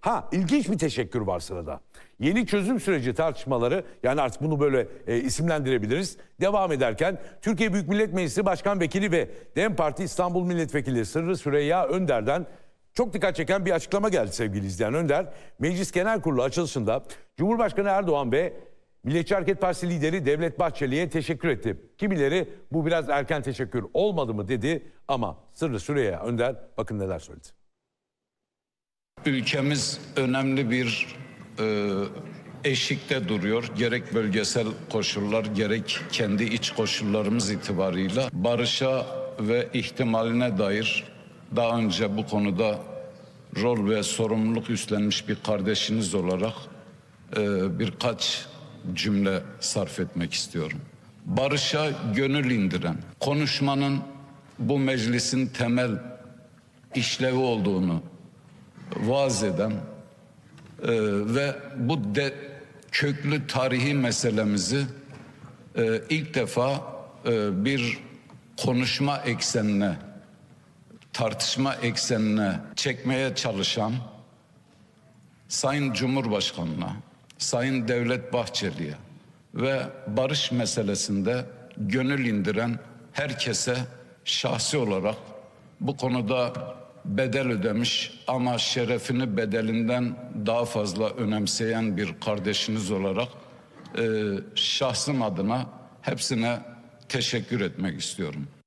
Ha, ilginç bir teşekkür var sırada. Yeni çözüm süreci tartışmaları, yani artık bunu böyle isimlendirebiliriz, devam ederken Türkiye Büyük Millet Meclisi Başkan Vekili ve DEM Parti İstanbul Milletvekili Sırrı Süreyya Önder'den çok dikkat çeken bir açıklama geldi sevgili izleyen. Önder, Meclis Genel Kurulu açılışında Cumhurbaşkanı Erdoğan ve Milliyetçi Hareket Partisi lideri Devlet Bahçeli'ye teşekkür etti. Kimileri bu biraz erken teşekkür olmadı mı dedi, ama Sırrı Süreyya Önder bakın neler söyledi. Ülkemiz önemli bir eşikte duruyor. Gerek bölgesel koşullar, gerek kendi iç koşullarımız itibarıyla barışa ve ihtimaline dair daha önce bu konuda rol ve sorumluluk üstlenmiş bir kardeşiniz olarak birkaç cümle sarf etmek istiyorum. Barışa gönül indiren, konuşmanın bu meclisin temel işlevi olduğunu vaaz eden ve bu köklü tarihi meselemizi ilk defa bir konuşma eksenine, tartışma eksenine çekmeye çalışan Sayın Cumhurbaşkanı'na, Sayın Devlet Bahçeli'ye ve barış meselesinde gönül indiren herkese şahsi olarak bu konuda bedel ödemiş ama şerefini bedelinden daha fazla önemseyen bir kardeşiniz olarak şahsım adına hepsine teşekkür etmek istiyorum.